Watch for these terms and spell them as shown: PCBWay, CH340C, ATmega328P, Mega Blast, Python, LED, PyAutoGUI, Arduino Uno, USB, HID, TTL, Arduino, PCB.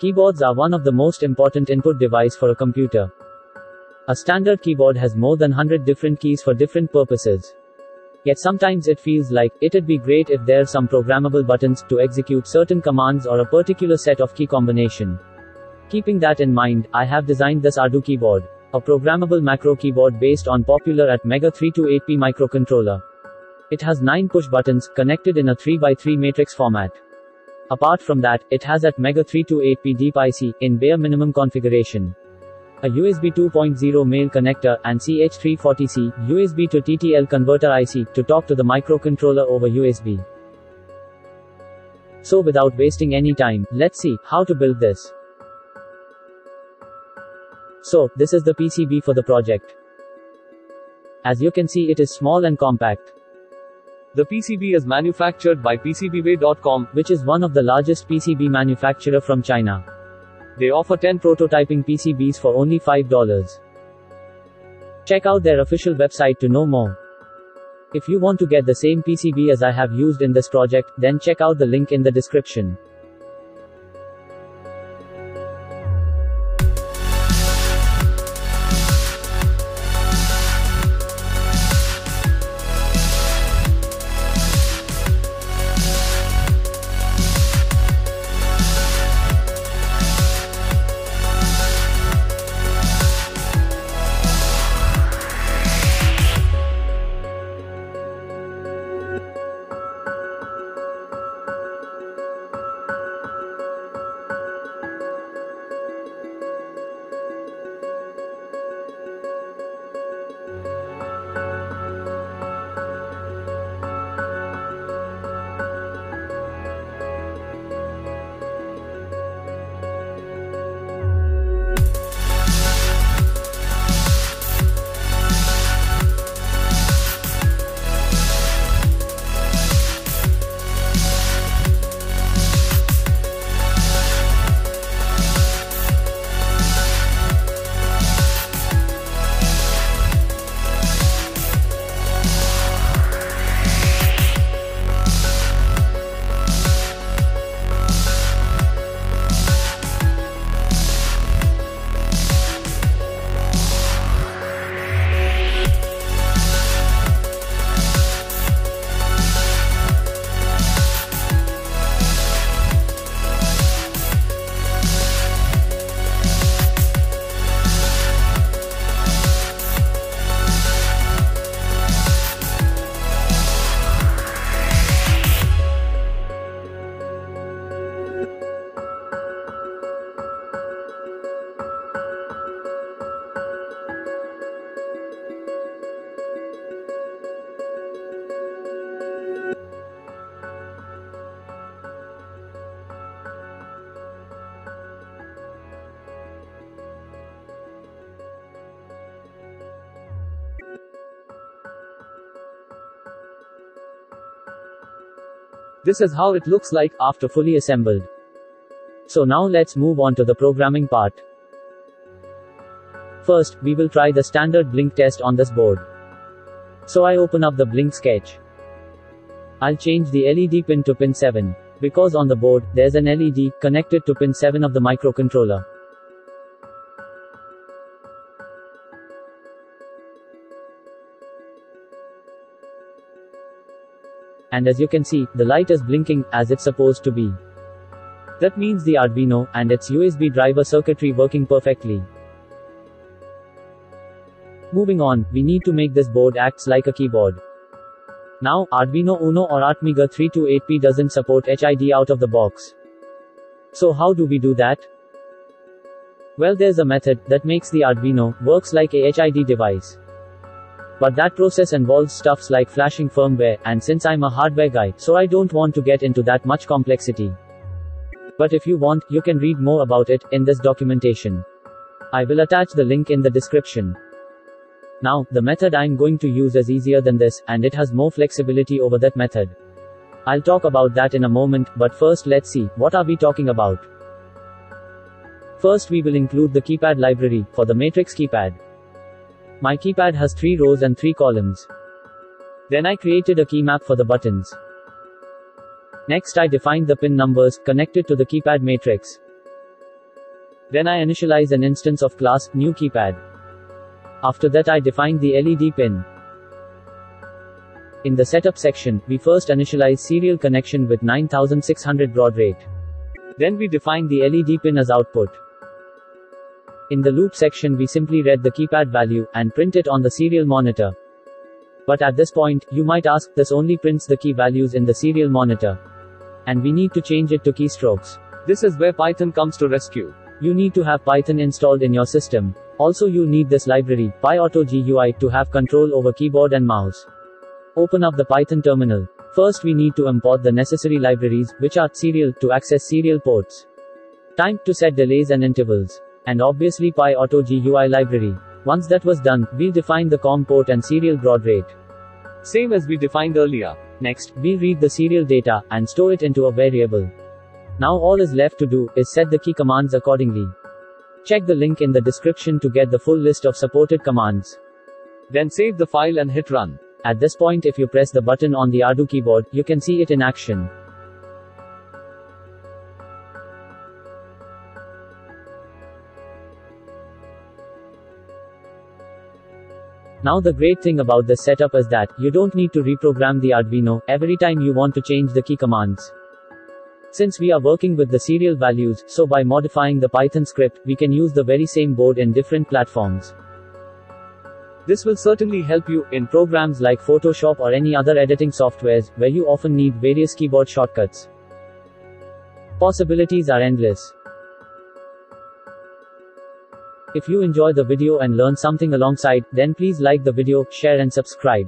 Keyboards are one of the most important input devices for a computer. A standard keyboard has more than 100 different keys for different purposes. Yet sometimes it feels like, it'd be great if there are some programmable buttons to execute certain commands or a particular set of key combination. Keeping that in mind, I have designed this Arduino keyboard, a programmable macro keyboard based on popular ATmega328P microcontroller. It has 9 push buttons, connected in a 3x3 matrix format. Apart from that, it has ATmega328P deep IC, in bare minimum configuration. A USB 2.0 male connector, and CH340C, USB to TTL converter IC, to talk to the microcontroller over USB. So without wasting any time, let's see how to build this. So, this is the PCB for the project. As you can see, it is small and compact. The PCB is manufactured by PCBWay.com, which is one of the largest PCB manufacturer from China. They offer 10 prototyping PCBs for only $5. Check out their official website to know more. If you want to get the same PCB as I have used in this project, then check out the link in the description. This is how it looks like, after fully assembled. So now let's move on to the programming part. First, we will try the standard blink test on this board. So I open up the blink sketch. I'll change the LED pin to pin 7. Because on the board, there's an LED, connected to pin 7 of the microcontroller. And as you can see, the light is blinking, as it's supposed to be. That means the Arduino, and its USB driver circuitry working perfectly. Moving on, we need to make this board acts like a keyboard. Now, Arduino Uno or ATmega328P doesn't support HID out of the box. So how do we do that? Well, there's a method, that makes the Arduino, works like a HID device. But that process involves stuffs like flashing firmware, and since I'm a hardware guy, so I don't want to get into that much complexity. But if you want, you can read more about it, in this documentation. I will attach the link in the description. Now, the method I'm going to use is easier than this, and it has more flexibility over that method. I'll talk about that in a moment, but first let's see, what are we talking about? First we will include the keypad library, for the matrix keypad. My keypad has 3 rows and 3 columns. Then I created a keymap for the buttons. Next I defined the pin numbers connected to the keypad matrix. Then I initialize an instance of class new keypad. After that I define the LED pin. In the setup section, we first initialize serial connection with 9600 baud rate. Then we define the LED pin as output. In the loop section we simply read the keypad value, and print it on the serial monitor. But at this point, you might ask, this only prints the key values in the serial monitor. And we need to change it to keystrokes. This is where Python comes to rescue. You need to have Python installed in your system. Also you need this library, PyAutoGUI, to have control over keyboard and mouse. Open up the Python terminal. First we need to import the necessary libraries, which are serial, to access serial ports, time to set delays and intervals, and obviously PyAutoGUI library. Once that was done, we'll define the COM port and serial baud rate. Same as we defined earlier. Next, we'll read the serial data, and store it into a variable. Now all is left to do, is set the key commands accordingly. Check the link in the description to get the full list of supported commands. Then save the file and hit run. At this point if you press the button on the Arduino keyboard, you can see it in action. Now the great thing about this setup is that, you don't need to reprogram the Arduino, every time you want to change the key commands. Since we are working with the serial values, so by modifying the Python script, we can use the very same board in different platforms. This will certainly help you, in programs like Photoshop or any other editing softwares, where you often need various keyboard shortcuts. Possibilities are endless. If you enjoy the video and learn something alongside, then please like the video, share and subscribe.